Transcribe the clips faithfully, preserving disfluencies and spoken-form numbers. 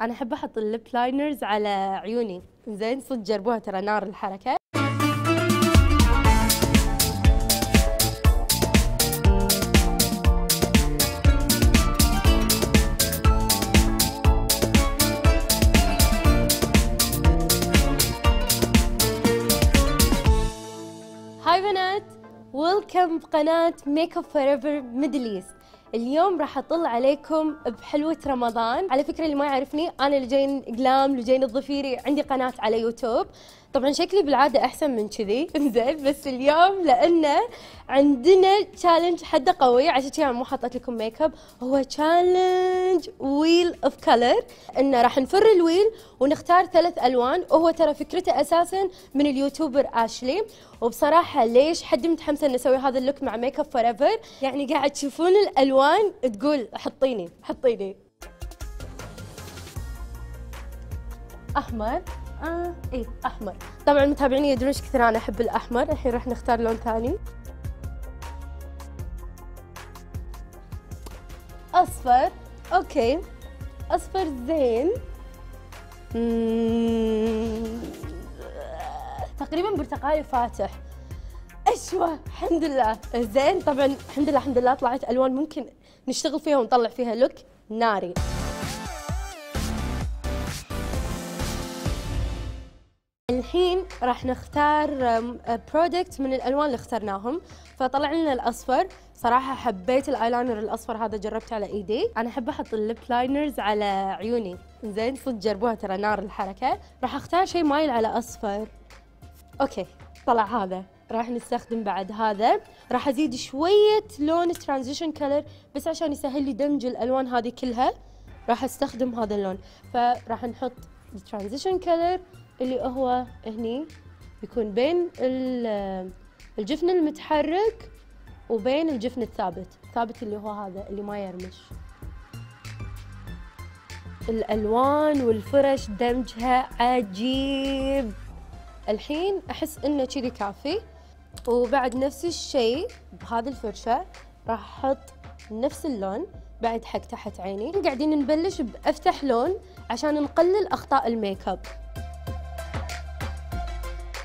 انا احب احط الليب لاينرز على عيوني، زين صدق جربوها ترى نار الحركه. هاي بنات، ويلكم بقناة ميك اب فور ايفر ميدل ايست. اليوم راح اطل عليكم بحلوة رمضان. على فكرة اللي ما يعرفني انا لوجين جلام، لوجين الظفيري، عندي قناة على يوتيوب. طبعا شكلي بالعادة احسن من كذي، انزين، بس اليوم لانه عندنا تشالنج حده قوية عشان كذا مو حاطة لكم ميك اب. هو تشالنج ويل اوف كلر، انه راح نفر الويل ونختار ثلاث الوان، وهو ترى فكرته اساسا من اليوتيوبر اشلي. وبصراحة ليش حد متحمسة نسوي هذا اللوك مع ميك اب فور ايفر؟ يعني قاعد تشوفون الالوان تقول حطيني حطيني. احمر، آه إيه أحمر. طبعا متابعيني يدرون ايش كثر أنا أحب الأحمر. الحين راح نختار لون ثاني، أصفر. أوكي أصفر زين. مم... تقريبا برتقالي فاتح، أشوى. الحمد لله زين. طبعا الحمد لله الحمد لله طلعت ألوان ممكن نشتغل فيها ونطلع فيها لوك ناري. الحين راح نختار برودكت من الالوان اللي اخترناهم، فطلع لنا الاصفر. صراحه حبيت الايلاينر الاصفر هذا، جربته على ايدي. انا احب احط الليب لاينرز على عيوني، زين صدق جربوها ترى نار الحركه. راح اختار شيء مايل على اصفر. اوكي طلع هذا، راح نستخدم بعد هذا. راح ازيد شويه لون ترانزيشن كلر بس عشان يسهل لي دمج الالوان هذه كلها. راح استخدم هذا اللون، فراح نحط الترانزيشن كلر اللي هو هني، بيكون بين الجفن المتحرك وبين الجفن الثابت. ثابت اللي هو هذا اللي ما يرمش. الألوان والفرش دمجها عجيب. الحين أحس إنه كذي كافي. وبعد نفس الشيء بهذه الفرشة راح أحط نفس اللون بعد حق تحت عيني. قاعدين نبلش بأفتح لون عشان نقلل أخطاء الميك اب.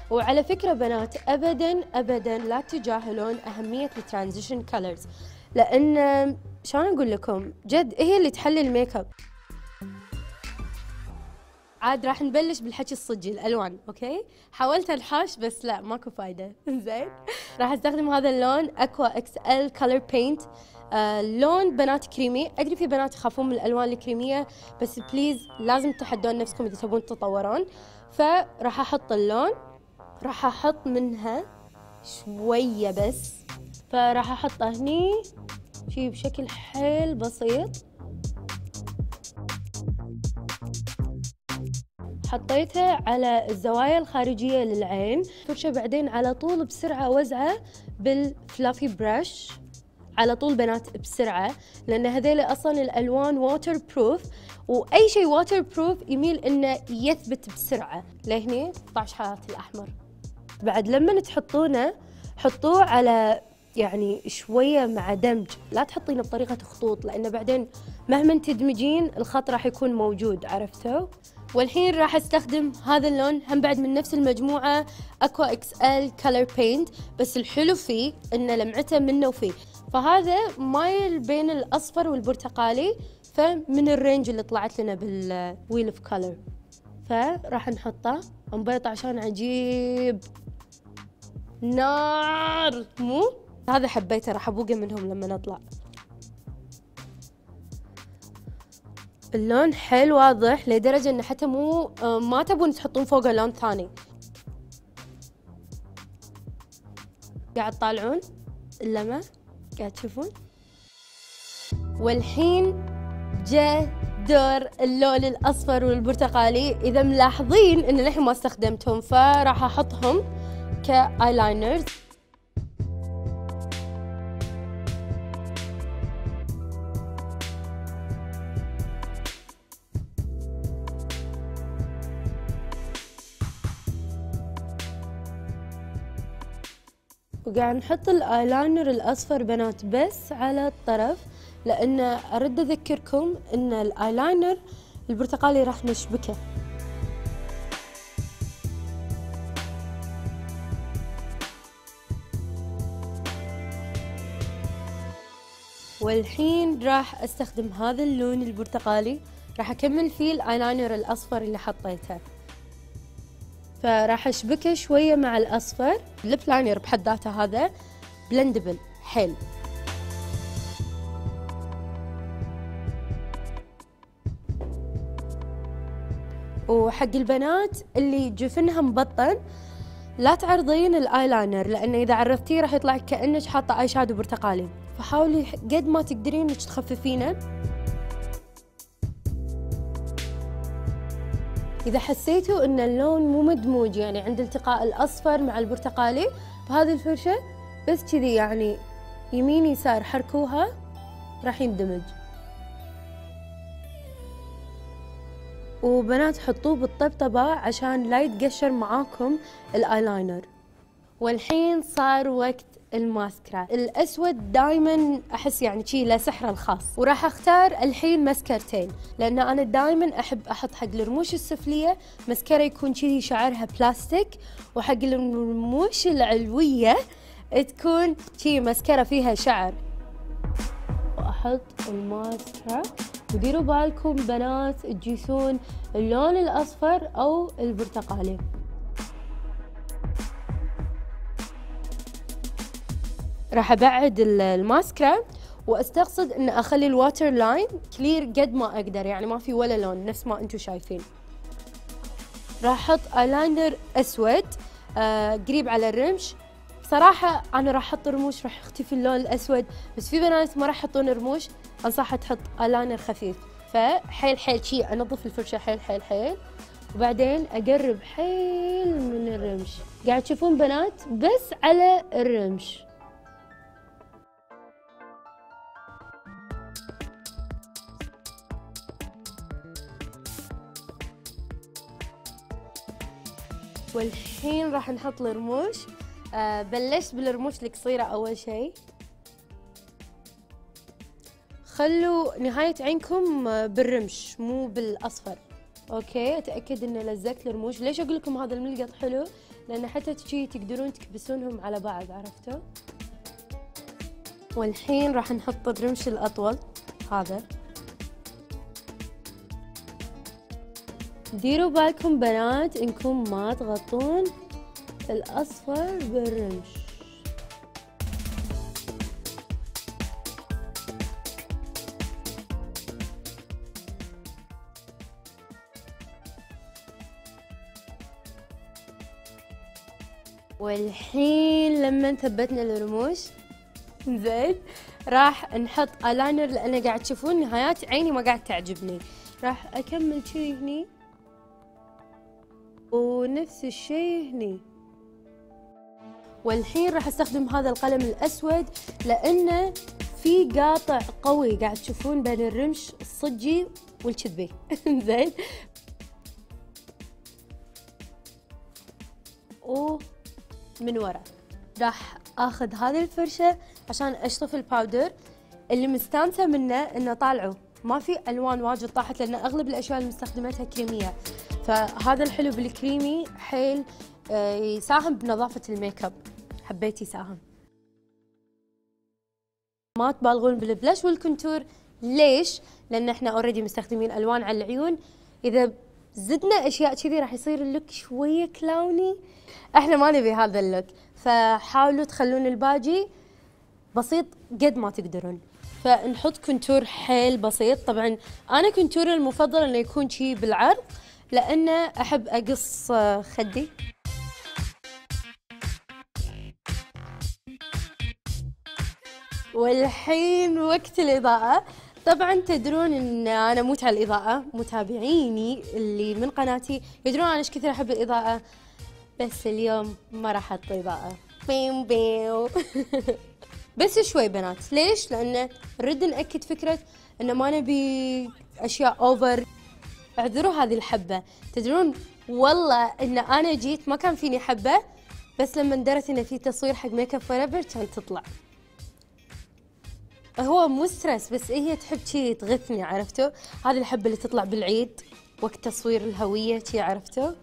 وعلى فكرة بنات، أبداً أبداً لا تجاهلون أهمية الترانزيشن كولرز، لأن شلون أقول لكم، جد هي اللي تحل الميك اب. عاد راح نبلش بالحكي الصجي، الألوان. أوكي حاولت أنحاش بس لا ماكو فايدة. زين راح أستخدم هذا اللون أكوا إكس إل كولر بينت. آه، لون بنات كريمي. أدري في بنات يخافون من الألوان الكريمية، بس بليز لازم تحدون نفسكم إذا تبون تتطورون. فراح أحط اللون، راح احط منها شويه بس، فراح احطه هني شي بشكل حيل بسيط. حطيتها على الزوايا الخارجيه للعين. فرشه بعدين على طول بسرعه وزعه بالفلافي برش على طول بنات بسرعه، لان هذيل اصلا الالوان ووتر بروف، واي شيء ووتر بروف يميل انه يثبت بسرعه. لهني طاش حالات الاحمر. بعد لما تحطونه حطوه على يعني شويه مع دمج، لا تحطينه بطريقه خطوط، لانه بعدين مهما تدمجين الخط راح يكون موجود، عرفتوا؟ والحين راح استخدم هذا اللون هم بعد من نفس المجموعه اكوا اكس ال كولر بينت، بس الحلو فيه انه لمعته منه وفيه، فهذا مايل بين الاصفر والبرتقالي، فمن الرينج اللي طلعت لنا بالويل اوف كولر. فراح نحطه نبيطه عشان عجيب نار. مو هذا حبيته، راح ابوقه منهم لما نطلع. اللون حيل واضح لدرجه انه حتى مو ما تبون تحطون فوقه لون ثاني. قاعد تطالعون اللمع، قاعد تشوفون. والحين جاء دور اللون الاصفر والبرتقالي. اذا ملاحظين ان للحين ما استخدمتهم، فراح احطهم كايلاينرز. وقاعد نحط الايلاينر الاصفر بنات بس على الطرف، لأن أرد أذكركم أن الآيلاينر البرتقالي راح نشبكه. والحين راح استخدم هذا اللون البرتقالي، راح اكمل فيه الايلاينر الاصفر اللي حطيته، فراح اشبكه شويه مع الاصفر. الليب لاينر بحد ذاته هذا بلندبل حلو. وحق البنات اللي جفنها مبطن لا تعرضين الايلاينر، لانه اذا عرضتيه راح يطلع كانك حاطه اي شادو برتقالي، فحاولي قد ما تقدرين انك تخففينه. اذا حسيتوا ان اللون مو مدموج، يعني عند التقاء الاصفر مع البرتقالي، بهذه الفرشه بس كذي يعني يمين يسار حركوها راح يندمج. وبنات حطوه بالطبطبه عشان لا يتقشر معاكم الايلاينر. والحين صار وقت الماسكرا. الاسود دائما احس يعني شي له سحره الخاص، وراح اختار الحين مسكرتين، لان انا دائما احب احط حق الرموش السفليه مسكره يكون شي شعرها بلاستيك، وحق الرموش العلويه تكون شي مسكره فيها شعر. واحط الماسكرا، وديروا بالكم بنات تجيسون اللون الاصفر او البرتقالي. راح ابعد الماسكرا واستقصد ان اخلي الواتر لاين كلير قد ما اقدر، يعني ما في ولا لون نفس ما انتم شايفين. راح احط ايلاينر اسود آه قريب على الرمش. بصراحه انا راح احط رموش راح يختفي اللون الاسود، بس في بنات ما راح يحطون رموش، انصحها تحط ايلاينر خفيف. فحيل حيل شي انظف الفرشه حيل حيل حيل، وبعدين اقرب حيل من الرمش. قاعد تشوفون بنات بس على الرمش. والحين راح نحط الرموش. آه بلشت بالرموش القصيرة أول شيء. خلوا نهاية عينكم بالرمش مو بالأصفر. أوكي، أتأكد إن لزقت الرموش. ليش أقول لكم هذا الملقط حلو؟ لأن حتى تجي تقدرون تكبسونهم على بعض، عرفتوا؟ والحين راح نحط الرمش الأطول هذا. ديروا بالكم بنات انكم ما تغطون الاصفر بالرمش. والحين لما ثبتنا الرموش زين راح نحط ايلاينر، لان قاعد تشوفون نهايات عيني ما قاعد تعجبني. راح اكمل شي هني ونفس الشيء هني. والحين راح استخدم هذا القلم الاسود، لانه في قاطع قوي قاعد تشوفون بين الرمش الصجي والكذبي. زين ومن ورا راح اخذ هذه الفرشه عشان اشطف الباودر اللي مستانسه منه انه طالعوا ما في الوان واجد طاحت، لان اغلب الاشياء اللي مستخدمتها كريميه، فهذا الحلو بالكريمي حيل يساهم بنظافة الميك اب. حبيت يساهم. ما تبالغون بالبلش والكونتور. ليش؟ لان احنا اوريدي مستخدمين الوان على العيون، اذا زدنا اشياء كذي راح يصير اللوك شويه كلاوني، احنا ما نبي هذا اللوك، فحاولوا تخلون الباجي بسيط قد ما تقدرون. فنحط كونتور حيل بسيط. طبعا انا كونتوري المفضل انه يكون شي بالعرض، لأن أحب أقص خدي. والحين وقت الإضاءة. طبعاً تدرون أن أنا موت على الإضاءة، متابعيني اللي من قناتي يدرون أنا إيش كثير أحب الإضاءة، بس اليوم ما راح أحط إضاءة بيم بيم. بس شوي بنات. ليش؟ لأن نريد نأكد فكرة أنه ما نبي أشياء أوفر. اعذروا هذه الحبة. تدرون والله ان انا جيت ما كان فيني حبة، بس لما درت ان في تصوير حق ميك اب فور ايفر كان تطلع. هو مو ستريس، بس هي تحب شي تغثني، عرفته؟ هذه الحبه اللي تطلع بالعيد وقت تصوير الهويه شي، عرفته؟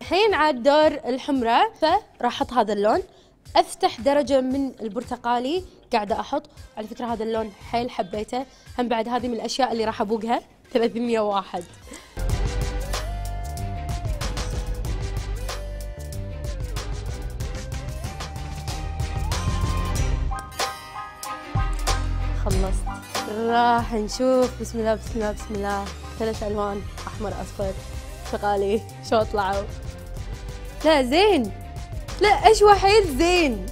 الحين عاد دور الحمراء، فراح احط هذا اللون، افتح درجه من البرتقالي قاعده احط. على فكره هذا اللون حيل حبيته، هم بعد هذه من الاشياء اللي راح ابوقها ثلاثمية وواحد. خلصت، راح نشوف. بسم الله بسم الله بسم الله، ثلاث الوان احمر اصفر، شغالي شو طلعوا. لا زين، لا أشوى حيل زين.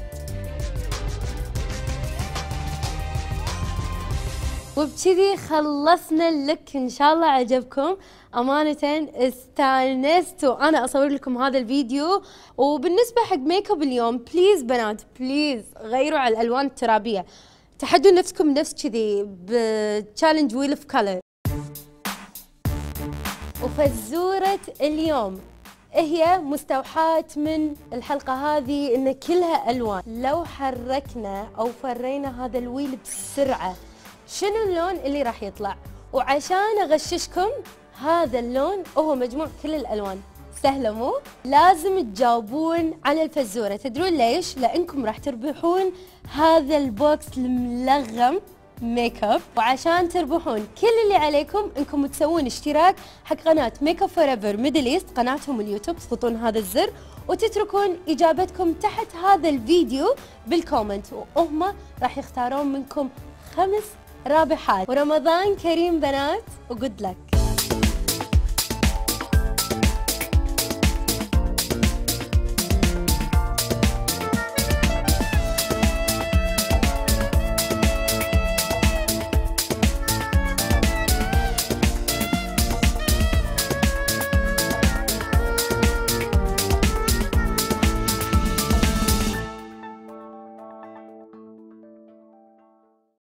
وبكذي خلصنا اللوك، إن شاء الله عجبكم. أمانة استانست وأنا أصور لكم هذا الفيديو. وبالنسبة حق ميك اب اليوم، بليز بنات بليز غيروا على الألوان الترابية، تحدوا نفسكم نفس كذي بتشالنج ويل اوف كلر. وفزورة اليوم هي مستوحاة من الحلقة هذه، إن كلها ألوان. لو حركنا أو فرينا هذا الويل بسرعة، شنو اللون اللي راح يطلع؟ وعشان أغششكم، هذا اللون هو مجموع كل الألوان. سهلة مو؟ لازم تجاوبون على الفزورة. تدرون ليش؟ لأنكم راح تربحون هذا البوكس الملغم ميك اب. وعشان تربحون، كل اللي عليكم انكم تسوون اشتراك حق قناه ميك اب فور ايفر ميدل ايست، قناتهم اليوتيوب. تضغطون هذا الزر وتتركون اجابتكم تحت هذا الفيديو بالكومنت، وهم راح يختارون منكم خمس رابحات. ورمضان كريم بنات، وجود لك.